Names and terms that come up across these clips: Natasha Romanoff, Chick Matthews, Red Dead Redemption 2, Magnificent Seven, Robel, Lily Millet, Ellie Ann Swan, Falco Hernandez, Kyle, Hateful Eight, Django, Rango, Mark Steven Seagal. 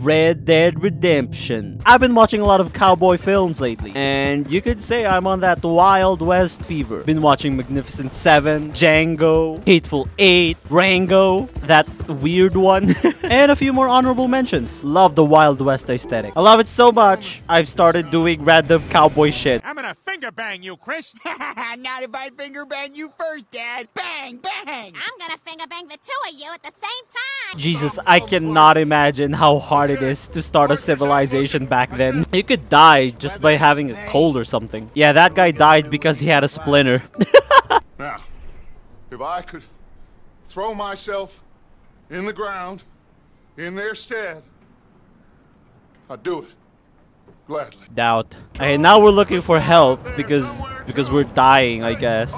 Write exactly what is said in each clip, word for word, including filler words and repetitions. Red Dead Redemption. I've been watching a lot of cowboy films lately, and you could say I'm on that Wild West fever. Been watching Magnificent Seven, Django, Hateful Eight, Rango, that weird one, and a few more honorable mentions. Love the Wild West aesthetic. I love it so much, I've started doing random cowboy shit. I'm gonna finger bang you, Chris. Not if I finger bang you first, Dad. Bang, bang. I'm gonna finger bang the two of you at the same time. Jesus, I cannot imagine how hard it is to start a civilization back then. You could die just by having a cold or something. Yeah, that guy died because he had a splinter. Now, if I could throw myself in the ground in their stead, I'd do it gladly. Doubt. Okay, now we're looking for help because because we're dying, I guess.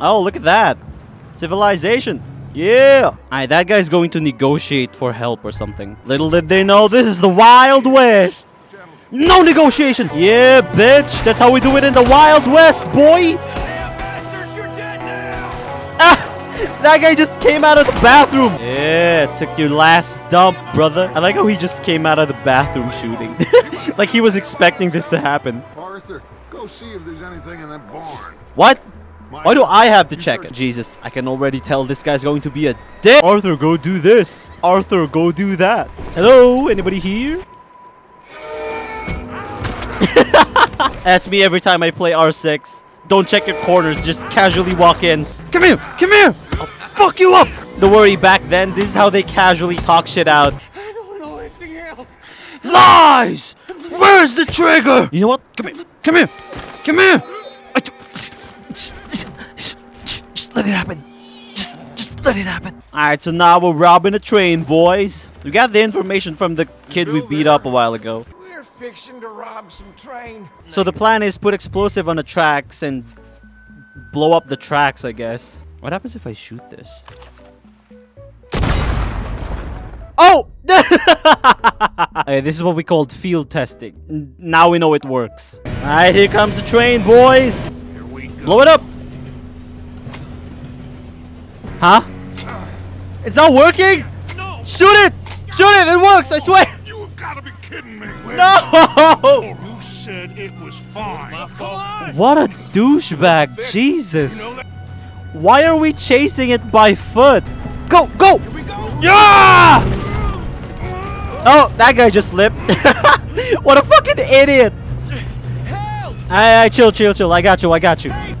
Oh, look at that. Civilization. Yeah! Alright, that guy's going to negotiate for help or something. Little did they know, this is the Wild West! No negotiation! Yeah, bitch! That's how we do it in the Wild West, boy! Damn bastards, you're dead now! Ah! That guy just came out of the bathroom! Yeah, took your last dump, brother. I like how he just came out of the bathroom shooting. Like he was expecting this to happen. Arthur, go see if there's anything in that barn. What? Why do I have to check it? Jesus, I can already tell this guy's going to be a dick. Arthur, go do this. Arthur, go do that. Hello, anybody here? That's me every time I play R six. Don't check your corners, just casually walk in. Come here, come here. I'll fuck you up. Don't worry, back then, this is how they casually talk shit out. I don't know anything else. Lies! Where's the trigger? You know what? Come here, come here, come here. Just let it happen. Just, just let it happen. Alright, so now we're robbing a train, boys. We got the information from the kid we beat up a while ago. We're fixing to rob some train. So the plan is put explosive on the tracks and blow up the tracks, I guess. What happens if I shoot this? Oh! Okay, this is what we called field testing. Now we know it works. Alright, here comes the train, boys. Blow it up! Huh? It's not working? No. Shoot it! Shoot it! It works! I swear! You've got to be kidding me! No! You said it was fine. What a douchebag! Jesus! Why are we chasing it by foot? Go! Go! Yeah! Oh, that guy just slipped. What a fucking idiot! Hey, chill, chill, chill. I got you. I got you. Hey,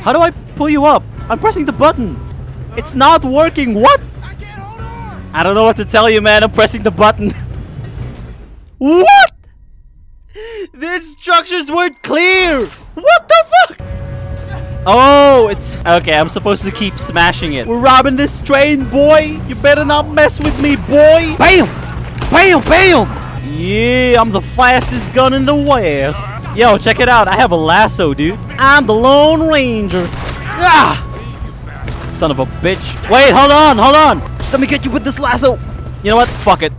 how do I pull you up? I'm pressing the button. Uh, it's not working. What? I can't hold on. I don't know what to tell you, man. I'm pressing the button. What? The instructions weren't clear. What the fuck? Oh, it's... Okay, I'm supposed to keep smashing it. We're robbing this train, boy. You better not mess with me, boy. Bam! Bam! Bam! Yeah, I'm the fastest gun in the West. Yo, check it out. I have a lasso, dude. I'm the Lone Ranger. Ah! Son of a bitch. Wait, hold on, hold on. Just let me get you with this lasso. You know what? Fuck it.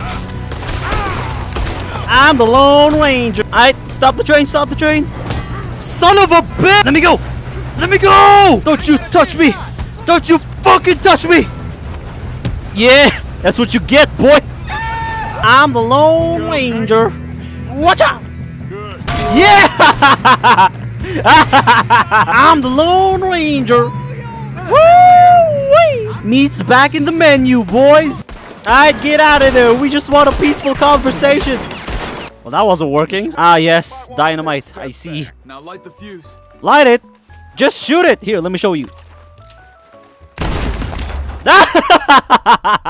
I'm the Lone Ranger. Alright, stop the train, stop the train. Son of a bitch! Let me go! Let me go! Don't you touch me! Don't you fucking touch me! Yeah, that's what you get, boy. I'm the Lone Ranger. Watch out! Yeah! I'm the Lone Ranger. Woo! Meat's back in the menu, boys. Alright, get out of there. We just want a peaceful conversation. Well, that wasn't working. Ah, yes. Dynamite. I see. Now light the fuse. Light it. Just shoot it. Here, let me show you.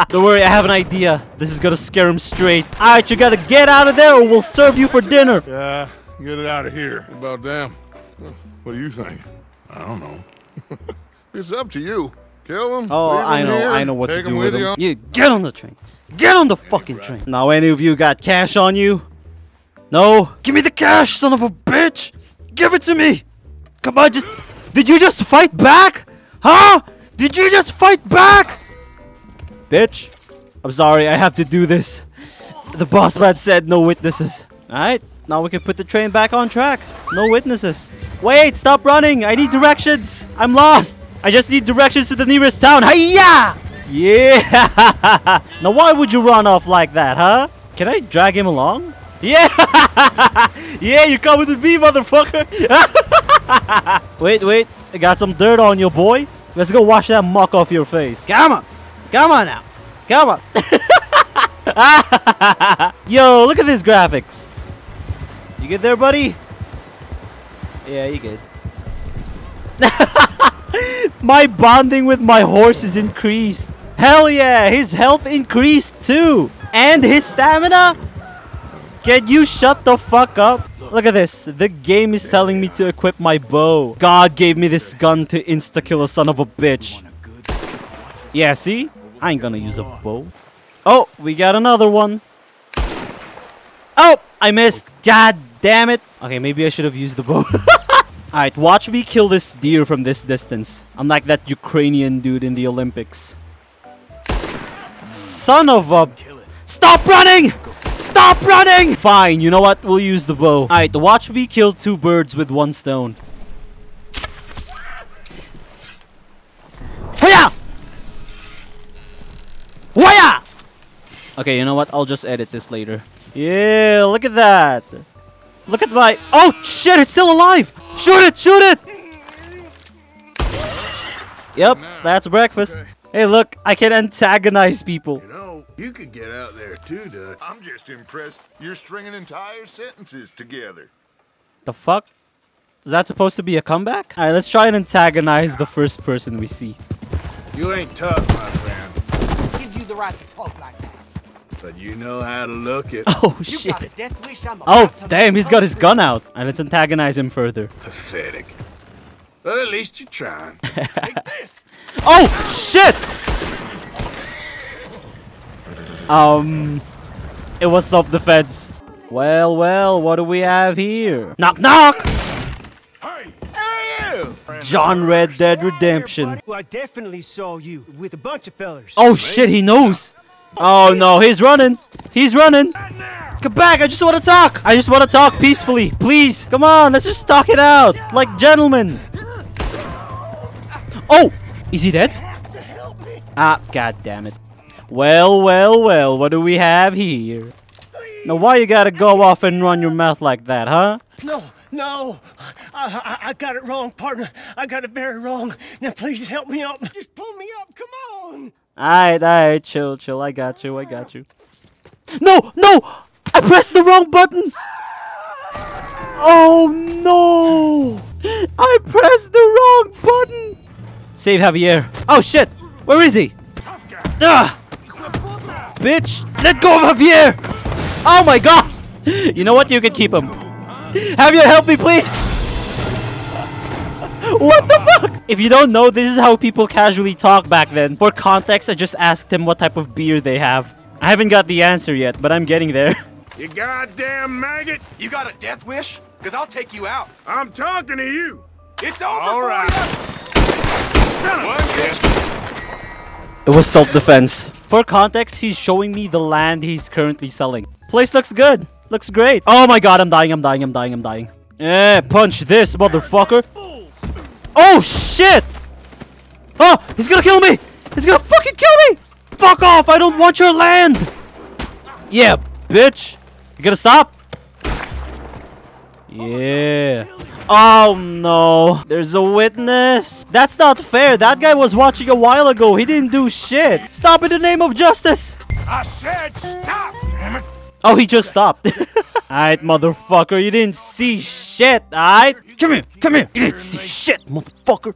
Don't worry, I have an idea. This is gonna scare him straight. Alright, you gotta get out of there or we'll serve you for dinner. Yeah. Get it out of here. What about them? What do you think? I don't know. It's up to you. Kill them. Oh, I know. Here. I know what Take to do with them. With them. You get on the train. Get on the any fucking right. train. Now, any of you got cash on you? No. Give me the cash, son of a bitch. Give it to me. Come on, just. Did you just fight back? Huh? Did you just fight back? Bitch. I'm sorry. I have to do this. The boss man said no witnesses. All right. Now we can put the train back on track. No witnesses. Wait, stop running. I need directions. I'm lost. I just need directions to the nearest town. Hiya! Yeah! Now why would you run off like that, huh? Can I drag him along? Yeah! Yeah, you coming with me, motherfucker! Wait, wait. I got some dirt on you, boy. Let's go wash that muck off your face. Come on. Come on now. Come on. Yo, look at these graphics. You good there, buddy? Yeah, you good. My bonding with my horse is increased. Hell yeah, his health increased too. And his stamina? Can you shut the fuck up? Look at this. The game is telling me to equip my bow. God gave me this gun to insta-kill a son of a bitch. Yeah, see? I ain't gonna use a bow. Oh, we got another one. Oh, I missed. God damn it. Okay, maybe I should have used the bow. Alright, watch me kill this deer from this distance. I'm like that Ukrainian dude in the Olympics. Son of a... Stop running! Stop running! Fine, you know what? We'll use the bow. Alright, watch me kill two birds with one stone. Hiya! Hiya! Okay, you know what? I'll just edit this later. Yeah, look at that. Look at my... Oh, shit! It's still alive! Shoot it! Shoot it! Yep, that's breakfast. Hey, look. I can antagonize people. You could get out there too, dude. I'm just impressed you're stringing entire sentences together. The fuck? Is that supposed to be a comeback? Alright, let's try and antagonize the first person we see. You ain't tough, my friend. Gives you the right to talk like that. But you know how to look it. Oh, shit. You got a death wish, I'm about to oh, damn, he's got his gun out. Alright, let's antagonize him further. Pathetic. But at least you're trying. Like this. Oh, shit! Um, it was self-defense. Well, well, what do we have here? Knock, knock! Hey, how are you? John Red Dead Redemption. Well, I definitely saw you with a bunch of fellers. Oh shit, he knows. Oh no, he's running. He's running. Come back, I just want to talk. I just want to talk peacefully, please. Come on, let's just talk it out, like gentlemen. Oh, is he dead? Ah, god damn it. Well, well, well, what do we have here? Now, why you gotta go off and run your mouth like that, huh? No, no, I, I, I got it wrong, partner. I got it very wrong. Now, please help me up. Just pull me up, come on. Alright, alright, chill, chill. I got you, I got you. No, no, I pressed the wrong button. Oh, no, I pressed the wrong button. Save Javier. Oh, shit, where is he? Ah! Bitch, let go of Javier! Oh my god! You know what? You can keep him. Javier, help me, please! What the fuck? If you don't know, this is how people casually talk back then. For context, I just asked them what type of beer they have. I haven't got the answer yet, but I'm getting there. You goddamn maggot! You got a death wish? Because I'll take you out. I'm talking to you! It's over! All right. Son of a bitch! It was self-defense. For context, he's showing me the land he's currently selling. Place looks good. Looks great. Oh my god, I'm dying, I'm dying, I'm dying, I'm dying. Eh, punch this, motherfucker. Oh, shit! Oh, he's gonna kill me! He's gonna fucking kill me! Fuck off, I don't want your land! Yeah, bitch. You gonna stop? Yeah. Oh no, there's a witness. That's not fair. That guy was watching a while ago. He didn't do shit. Stop in the name of justice. I said stop, damn it. Oh, he just stopped. Alright, motherfucker, you didn't see shit. Alright, come here, come here. You didn't see shit, motherfucker.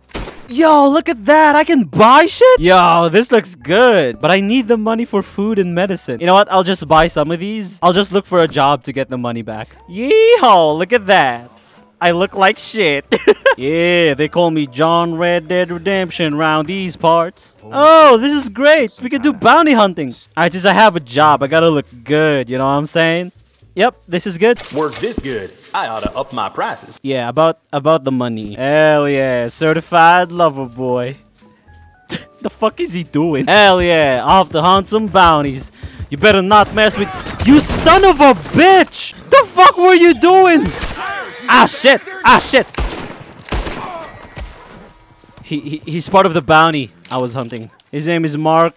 Yo, look at that. I can buy shit. Yo, this looks good, but I need the money for food and medicine. You know what? I'll just buy some of these. I'll just look for a job to get the money back. Yeehaw, look at that. I look like shit. Yeah, they call me John Red Dead Redemption around these parts. Oh, this is great. We can do bounty hunting. Alright, since I have a job, I gotta look good. You know what I'm saying? Yep, this is good. Work this good. I ought to up my prices. Yeah, about about the money. Hell yeah, certified lover boy. The fuck is he doing? Hell yeah, off to hunt some bounties. You better not mess with... You son of a bitch! The fuck were you doing? Ah shit! Ah shit! He, he he's part of the bounty I was hunting. His name is Mark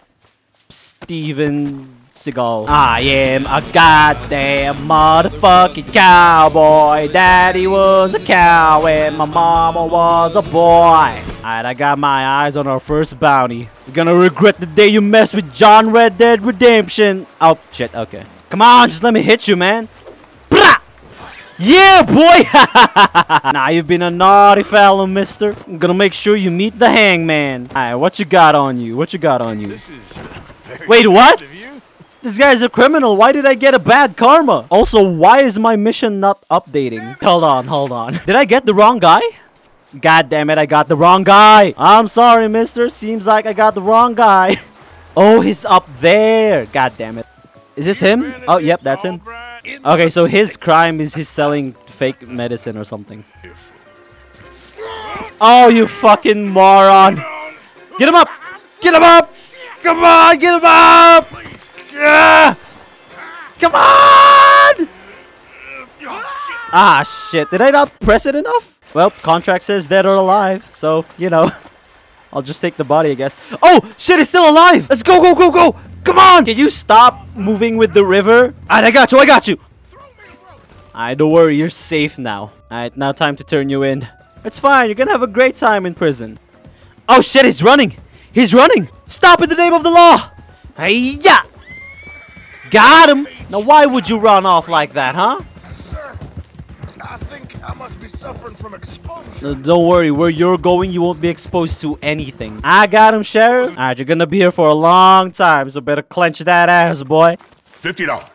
Steven Seagal. I am a goddamn motherfucking cowboy. Daddy was a cow and my mama was a boy. Alright, I got my eyes on our first bounty. You're gonna regret the day you messed with John Red Dead Redemption. Oh, shit, okay. Come on, just let me hit you, man. Yeah, boy! Nah, you've been a naughty fellow, mister. I'm gonna make sure you meet the hangman. Alright, what you got on you? What you got on you? This is very Wait, what? You. This guy's a criminal. Why did I get a bad karma? Also, why is my mission not updating? Hold on, hold on. Did I get the wrong guy? God damn it, I got the wrong guy. I'm sorry, mister. Seems like I got the wrong guy. Oh, he's up there. God damn it. Is this him? Oh, yep, that's him. Okay, so his crime is he's selling fake medicine or something. Oh, you fucking moron! Get him up! Get him up! Come on, get him up! Yeah. Come on! Ah, shit. Did I not press it enough? Well, contract says dead or alive, so, you know. I'll just take the body, I guess. Oh, shit, it's still alive! Let's go, go, go, go! Come on! Can you stop moving with the river? Alright, I got you, I got you! Alright, don't worry, you're safe now. Alright, now time to turn you in. It's fine, you're gonna have a great time in prison. Oh shit, he's running! He's running! Stop in the name of the law! Hey-ya! Got him! Now why would you run off like that, huh? Sir, I think I must be suffering from exposure. Don't worry, where you're going, you won't be exposed to anything. I got him, Sheriff. Alright, you're gonna be here for a long time, so better clench that ass, boy. fifty dollars.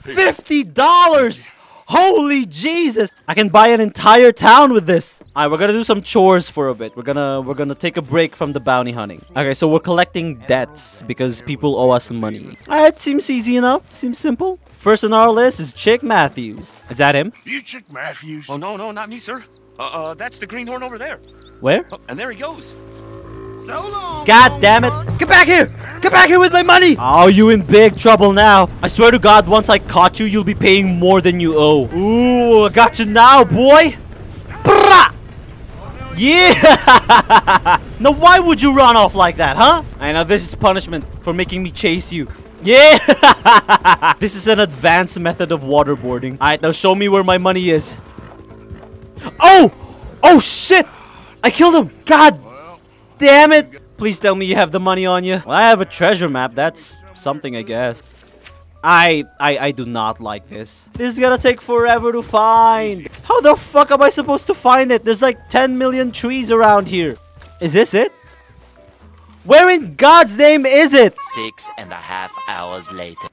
fifty dollars! Holy Jesus! I can buy an entire town with this. Alright, we're gonna do some chores for a bit. We're gonna we're gonna take a break from the bounty hunting. Okay, so we're collecting debts because people owe us money. Alright, seems easy enough. Seems simple. First on our list is Chick Matthews. Is that him? You Chick Matthews? Oh no, no, not me, sir. Uh, uh that's the greenhorn over there. Where? Oh, and there he goes. So long. God damn it! Get back here! Get back here with my money! Oh, you in big trouble now. I swear to God, once I caught you, you'll be paying more than you owe. Ooh, I got you now, boy! Brah! Yeah! Now, why would you run off like that, huh? I know this is punishment for making me chase you. Yeah! This is an advanced method of waterboarding. Alright, now show me where my money is. Oh! Oh, shit! I killed him! God damn it! Please tell me you have the money on you. Well, I have a treasure map. That's something, I guess. I, I, I do not like this. This is gonna take forever to find. How the fuck am I supposed to find it? There's like ten million trees around here. Is this it? Where in God's name is it? Six and a half hours later.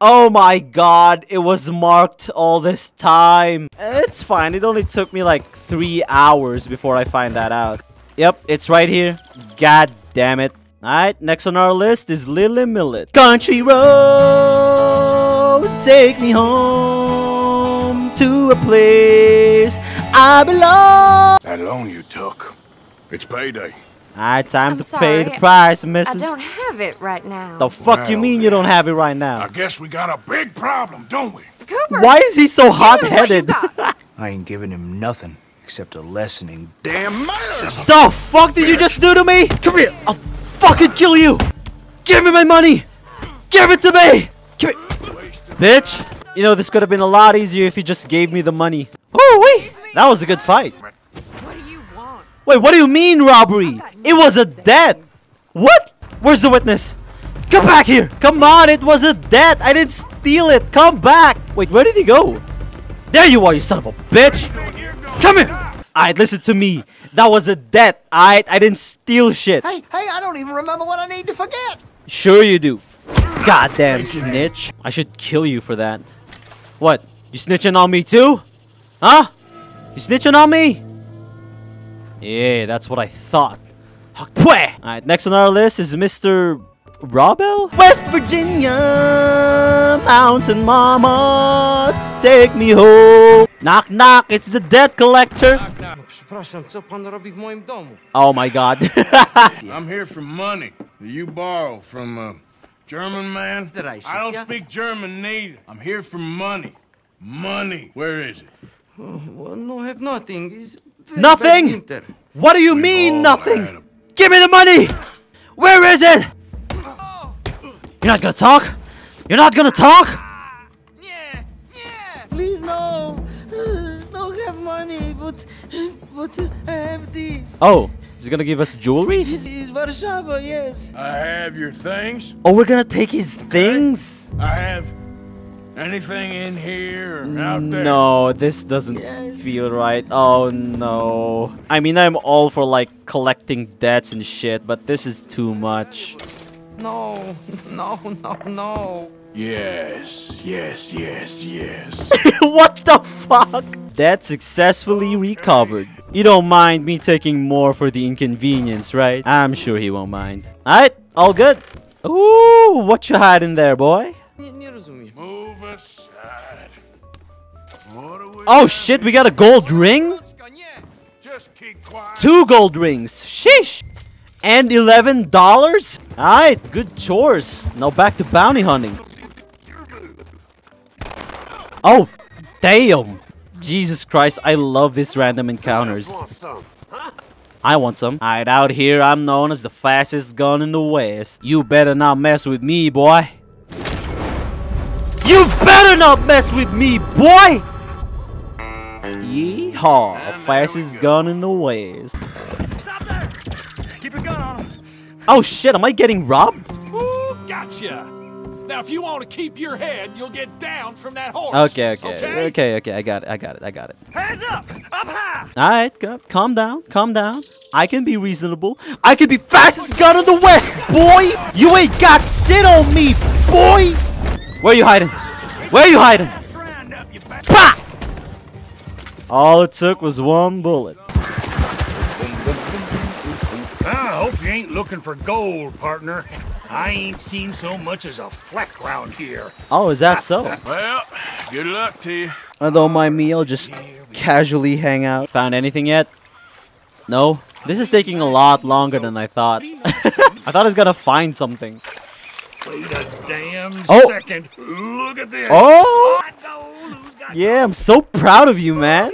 Oh my God, it was marked all this time. It's fine. It only took me like three hours before I find that out. Yep, it's right here. God damn it. Alright, next on our list is Lily Millet. Country road, take me home to a place I belong. That loan you took, it's payday. Alright, time I'm to sorry. pay the price, missus. I don't have it right now. The fuck well, you mean then. you don't have it right now? I guess we got a big problem, don't we? Cooper, why is he so hot-headed? I ain't giving him nothing. Except a lesson in damn murder! The fuck did you just do to me? Come here! I'll fucking kill you! Give me my money! Give it to me! Come here! Bitch! You know, this could have been a lot easier if you just gave me the money. Ooh wee! That was a good fight. What do you want? Wait, what do you mean robbery? It was a debt! What? Where's the witness? Come back here! Come on, it was a debt! I didn't steal it! Come back! Wait, where did he go? There you are, you son of a bitch! Come here! Alright, listen to me. That was a debt. Alright, I didn't steal shit. Hey, hey, I don't even remember what I need to forget. Sure you do. Goddamn snitch. I should kill you for that. What? You snitching on me too? Huh? You snitching on me? Yeah, that's what I thought. Alright, next on our list is Mister Robel? West Virginia, Mountain Mama, take me home. Knock, knock, it's the debt collector. Oh my God. I'm here for money. You borrow from a German man? I don't speak German neither. I'm here for money. Money. Where is it? Oh, well, no, I have nothing. It's very, nothing? Very what do you We've mean, nothing? Give me the money! Where is it? You're not gonna talk? You're not gonna talk? Yeah, yeah. Please no. I don't have money, but but I have this. Oh, he's gonna give us jewelry? This is Warshava, yes. I have your things. Oh, we're gonna take his okay. things? I have anything in here or out there? No, this doesn't yes. feel right. Oh no. I mean, I'm all for like collecting debts and shit, but this is too much. No, no, no, no. Yes, yes, yes, yes. What the fuck? That successfully recovered. You don't mind me taking more for the inconvenience, right? I'm sure he won't mind. Alright, all good. Ooh, what you hiding there, boy? Move aside. Oh shit, we got a gold ring? Just keep quiet. Two gold rings. Sheesh. And eleven dollars? Alright, good chores. Now back to bounty hunting. Oh, damn. Jesus Christ, I love these random encounters. I want some. Alright, out here I'm known as the fastest gun in the West. You better not mess with me, boy. You better not mess with me, boy! Yeehaw, fastest gun in the West. Stop there! Keep your gun on him. Oh shit, am I getting robbed? Ooh, gotcha! Now if you want to keep your head, you'll get down from that horse. Okay, okay, okay, okay, okay, I got it, I got it, I got it. Hands up! Up high! Alright, calm down, calm down. I can be reasonable. I can be fastest gun in the West, boy! You ain't got shit on me, boy! Where are you hiding? Where are you hiding? Bah! All it took was one bullet. I hope you ain't looking for gold, partner. I ain't seen so much as a fleck round here. Oh, is that so? Well, good luck to you. I don't mind me, I'll just casually hang out. Found anything yet? No? This is taking a lot longer than I thought. I thought I was gonna find something. Wait a damn oh. second. Look at this. Oh! Yeah, I'm so proud of you, man.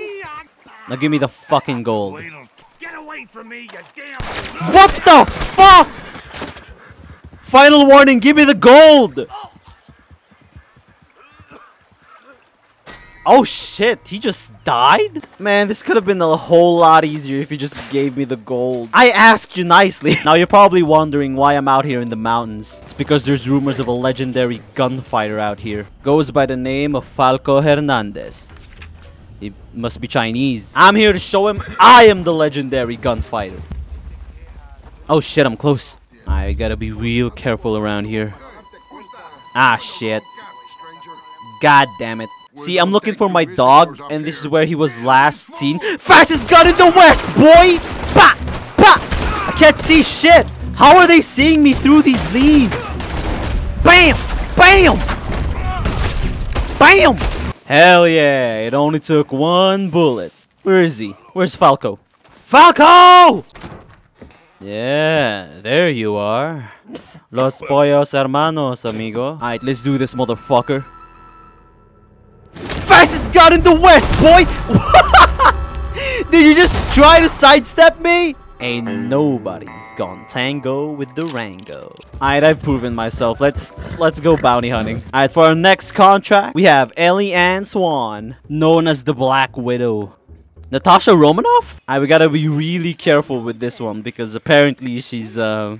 Now give me the fucking gold. Get away from me, you damn... What the fuck? Final warning, give me the gold. Oh shit, he just died? Man, this could have been a whole lot easier if you just gave me the gold. I asked you nicely. Now you're probably wondering why I'm out here in the mountains. It's because there's rumors of a legendary gunfighter out here. Goes by the name of Falco Hernandez. He must be Chinese. I'm here to show him I am the legendary gunfighter. Oh shit, I'm close. I gotta be real careful around here. Ah shit. God damn it. See, I'm looking for my dog, and this is where he was last seen. Fastest gun in the West, boy! Bah! Bah! I can't see shit! How are they seeing me through these leaves? Bam! Bam! Bam! Hell yeah, it only took one bullet. Where is he? Where's Falco? Falco! Yeah, there you are. Los pollos hermanos, amigo. Alright, let's do this, motherfucker. Fastest gun in the West, boy! Did you just try to sidestep me? Ain't nobody's gone tango with the Rango. Alright, I've proven myself. Let's let's go bounty hunting. Alright, for our next contract, we have Ellie Ann Swan, known as the Black Widow. Natasha Romanoff? Alright, we gotta be really careful with this one because apparently she's uh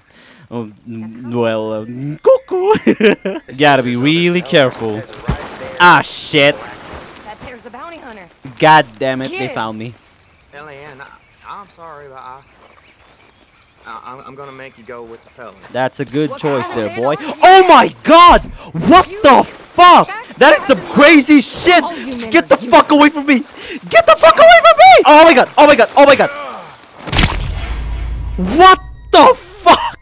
oh, well uh, cuckoo. Gotta be really careful. Ah shit. God damn it, Kid. They found me. Ellie Ann, I, I'm sorry, but I, I, I'm, I'm gonna make you go with the fellas. That's a good well, choice I there, boy. Oh my god! What you the fuck? That is some crazy shit! Get the fuck away from me! Get the fuck away from me! Oh my god, oh my god, oh my god! What the fuck?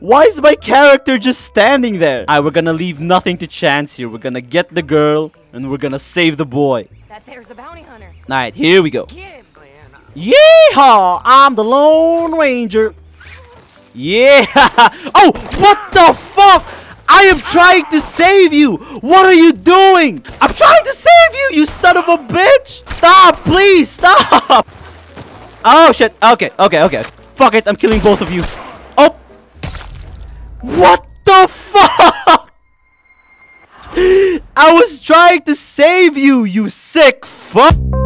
Why is my character just standing there? Alright, we're gonna leave nothing to chance here. We're gonna get the girl, and we're gonna save the boy. That there's a bounty hunter. Alright, here we go. Yeehaw! I'm the Lone Ranger. Yeah! Oh, what the fuck? I am trying to save you! What are you doing? I'm trying to save you, you son of a bitch! Stop, please, stop! Oh, shit. Okay, okay, okay. Fuck it, I'm killing both of you. What the fuck? I was trying to save you, you sick fuck!